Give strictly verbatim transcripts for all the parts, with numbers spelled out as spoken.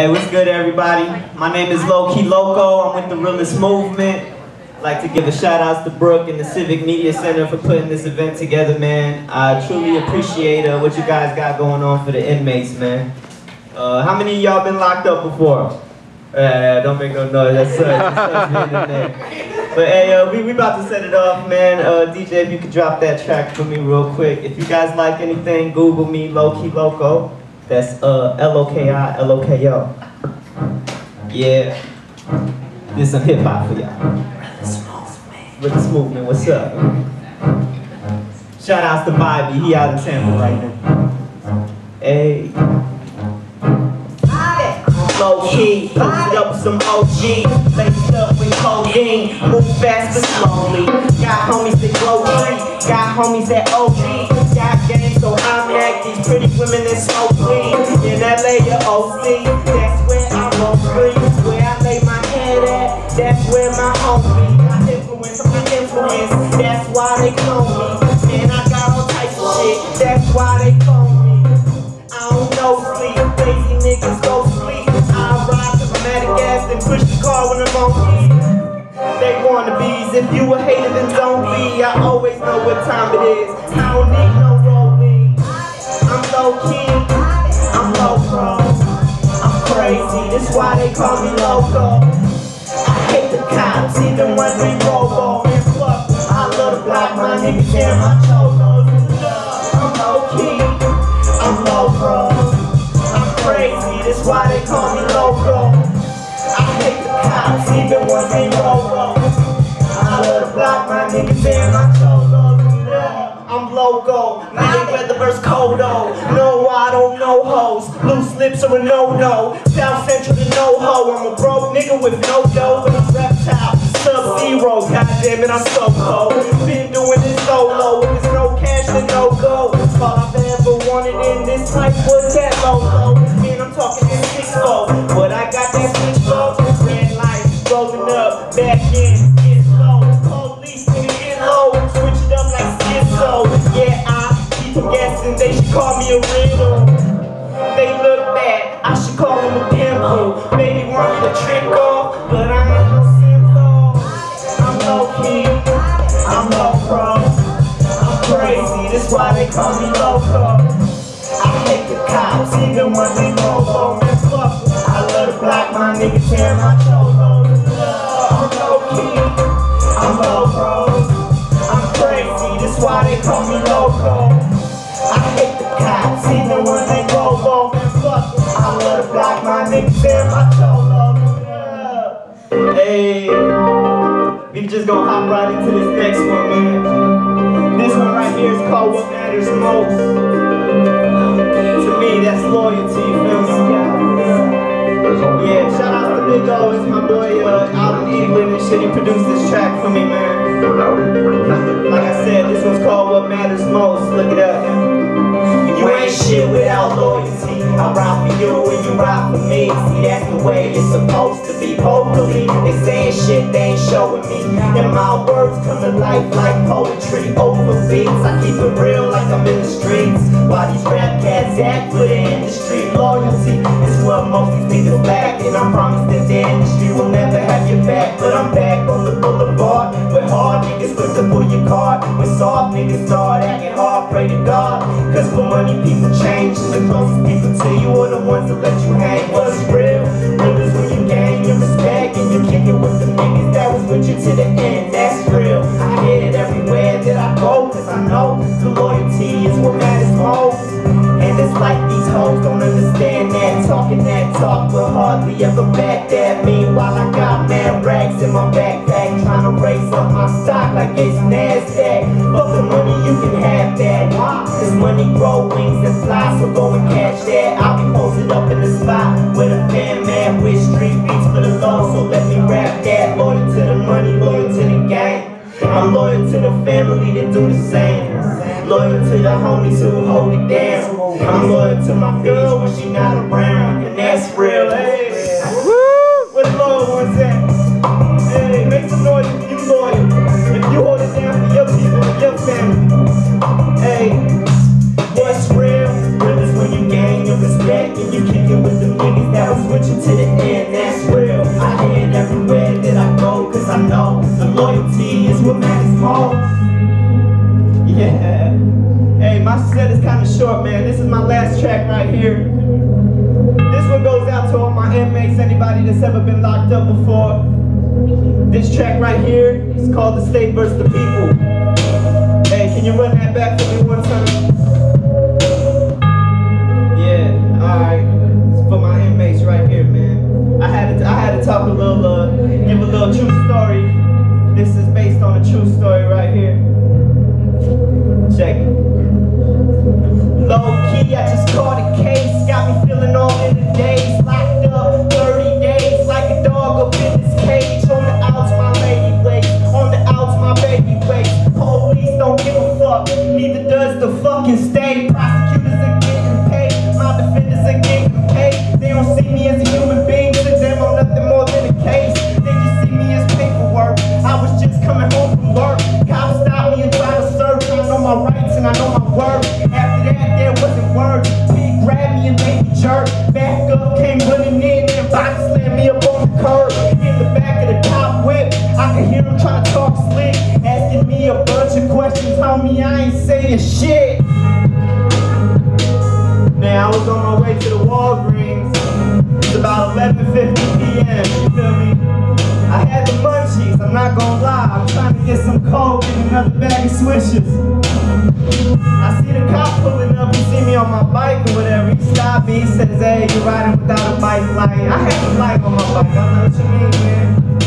Hey, what's good, everybody? My name is Loki Loko. I'm with The Realest Movement. I'd like to give a shout out to Brooke and the Civic Media Center for putting this event together, man. I truly appreciate uh, what you guys got going on for the inmates, man. Uh, how many of y'all been locked up before? Uh, don't make no noise, that's such, that's such in there. But hey, uh, we, we about to set it off, man. Uh, D J, if you could drop that track for me real quick. If you guys like anything, Google me, Loki Loko. That's uh, L O K I L O K O. Yeah. This some hip-hop for y'all. Smoothman. With the Smoothman, what's up? Shout outs to Bobby, he out in Tampa right now. Hey. Low-key, posted up with some O Gs, laced up with codeine, move fast but slowly. Got homies that glow free, got homies that O G, got games so I'm at these pretty women that smoke weed. In L A or O C, that's where I roll free, where I lay my head at, that's where my home be. I influence my influence, that's why they clone me, and I got all types of shit, that's why they clone me. I don't know sleep, lazy niggas go sleep. I ride to my Madagascar and push the car when I'm on E. They wanna bees, if you a hater then don't be. I always know what time it is, I don't need no rolling. I'm low key, I'm low pro, I'm crazy, that's why they call me Loco. I hate the cops, even when we robo and fuck. I love the block, my niggas and my cholos. I'm low key, I'm low pro, I'm crazy, that's why they call me Loco. I hate the cops, even when we robo. I love the block, my niggas and my cholos. I'm Loco, nigga weather versus Kodo. No, I don't know hoes, loose lips are a no-no. South Central to no-ho, I'm a broke nigga with no dough. And I'm reptile, sub-zero, goddammit, I'm so cold. Been doing this solo, if there's no cash then no go. All I've ever wanted in this life was that Loco. And I'm talking this six-fold, but I got that six-fold. Red light, rolling up, back in, get low. Police, nigga, get low, switch it up like so, yeah, I keep them guessing, they should call me a riddle. They look bad, I should call them a pimple. Baby want me to trick off, but I ain't no simple. I'm low-key, I'm low-pro, I'm crazy, that's why they call me Loco. I hate the cops, even when they roll and fuck. I love the block, my niggas tear my cholo. I'm low-key, I'm low-pro, I'm crazy, that's why they call me Loco. I hate the cops, even when they go low and fuck. I love the block, my niggas and my cholo. Hey, we just gonna hop right into this next one, man. This one right here is called What Matters Most. To me, that's loyalty, you feel me? Yeah, shout out to Big O, it's my boy uh, Alan Eaglin and shit, he produced this track for me, man. Like I said, this one's called What Matters Most, look it up. And you ain't shit without loyalty. I ride for you and you ride for me. See, that's the way it's supposed to be. Hopefully, they saying shit they ain't showing me. And my words come to life like poetry. Over beats, I keep it real like I'm in the streets. Why these rap cats act for the industry? Loyalty is what most these niggas lack. And I promise that the industry will never have your back. But I'm back on the boulevard, where hard niggas put to pull your card. When soft niggas start acting hard, pray to God. Cause for money people change, and the closest people to you are the ones that let you hang. What's real? Real is when you gain your respect and you kick it with the niggas that was with you to the end. That's real. I hit it everywhere that I go, cause I know the loyalty is what matters most. And it's like these hoes don't understand that, talking that talk but hardly ever back that. Meanwhile I got mad racks in my backpack, trying to raise up my stock like it's NASDAQ. But for money you can have that. Why? Cause money grow wings and fly, so go and catch that. I'll be posted up in the spot with a fan man with street beats for the low. So let me rap that. Loyal to the money, loyal to the game. I'm loyal to the family that do the same. Loyal to the homies who hold it down. I'm loyal to my girl when she not around, and that's real. Hey, where the loyal ones at? Hey, make some noise if you loyal, if you hold it down for your people and your family. Hey, what's real? Real is when you gain your respect and you kick it with the niggas that was with with you to the end, that's real. I am everywhere that I go, cause I know the loyalty is what matters most. Yeah. Hey, my set is kind of short, man. This is my last track right here. This one goes out to all my inmates, anybody that's ever been locked up before. This track right here is called The State versus. The People. Hey, can you run that back for me one time? Yeah, alright. It's for my inmates right here, man. I had to, I had to talk a little, uh, give a little true story. This is based on a true story right here. Check it. Low-key, I just caught a case. Got me feeling all in the days. Locked up thirty days like a dog up in this cage. On the outs, my lady waits. On the outs, my baby waits. Police don't give a fuck. Neither does the fucking state. Prosecutors are getting paid. My defenders are getting paid. They don't see me as a human being. To them, I'm nothing more than a case. They just see me as paperwork. I was just coming home from work. Cops stopped me and tried to search. I know my rights and I know my worth. After that, there wasn't words. He grabbed me and made me jerk. Back up, came running in and box slammed me up on the curb. In the back of the cop whip, I could hear him trying to talk slick, asking me a bunch of questions. Homie, I ain't saying shit. Now, I was on my way to the Walgreens. It's about eleven fifty p m, you feel me? I had the munchies, I'm not gonna lie. I'm trying to get some coke and another bag of swishes. I see the cop pulling up, he see me on my bike or whatever. He stopped me, he says, hey, you riding without a bike light. I had a light on my bike, I know what you mean, man.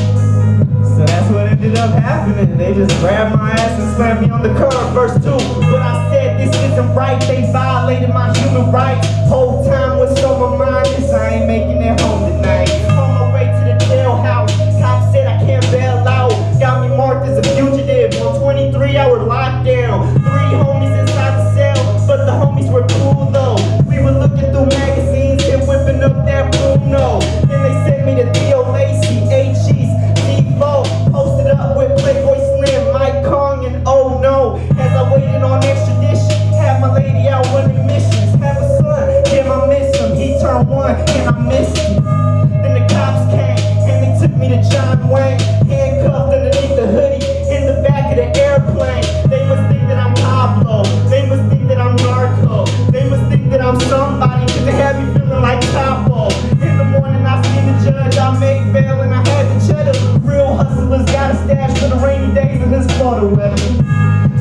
So that's what ended up happening. They just grabbed my ass and slammed me on the curb, verse two. But I said this isn't right, they violated my human rights. Whole time what's on my mind is I ain't making it home tonight. On my way to the jailhouse, cop said I can't bail out. Got me marked as a fugitive on twenty-three hour lockdown. Three homies inside the cell, but the homies were cool though. We were looking through magazines and whipping up that Bruno. Then they sent me to Theo Lacey, H E's, D four, posted up with Playboy Slim, Mike Kong, and oh no. As I waited on extradition, had my lady out running missions. Have a son, damn I miss him, he turned one and I missed him. Then the cops came and they took me to John Wayne, handcuffed underneath the hoodie in the back of the airplane. They must think that I'm Pablo, they must think that I'm Narco, they must think that I'm somebody, cause they have me feeling like Chapo. In the morning I seen the judge, I made bail and I had the cheddar. Real hustlers got a stash for the rainy days in this Florida weather.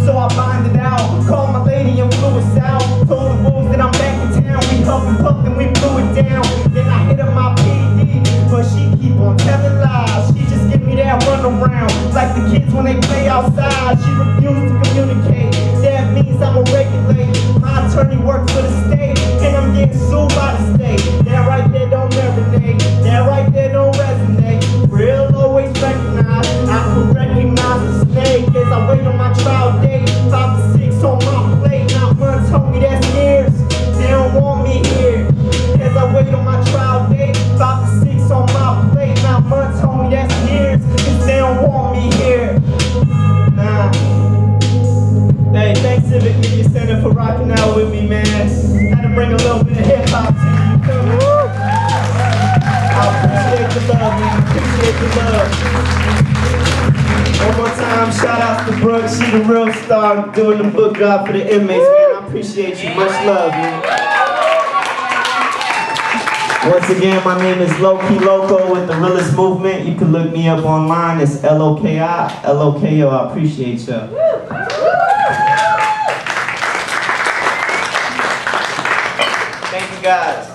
So I bonded out, called my lady and flew us out. Told the wolves that I'm back in town. We huffed and puffed and we blew it down. Then I hit up my P D, but she keep on telling lies. She just give me that runaround, like the kids when they play outside. She refused to communicate, that means I'm a regulate. My attorney works for the state, and I'm getting sued by the state. That right there don't resonate, that right there don't resonate. Real always recognize, I can recognize the snake. As I wait on my trial day, Five to six on my plate, not one told me that's theirs. They don't want me here. As I wait on my trial date, five to six on my plate, not one told me that's theirs. Cause they don't want me here. Nah. Hey, thanks Civic Media Center for rocking out with me, man. Had to bring a little bit of hip hop to you, you feel me? I appreciate the love, man. Appreciate the love. One more time, shout out to Brooke. She the real star doing the book job for the inmates, man. I appreciate you. Much love, man. Once again, my name is Loki Loko with The Realest Movement. You can look me up online. It's L O K I. L O K O. I appreciate y'all. Thank you, guys.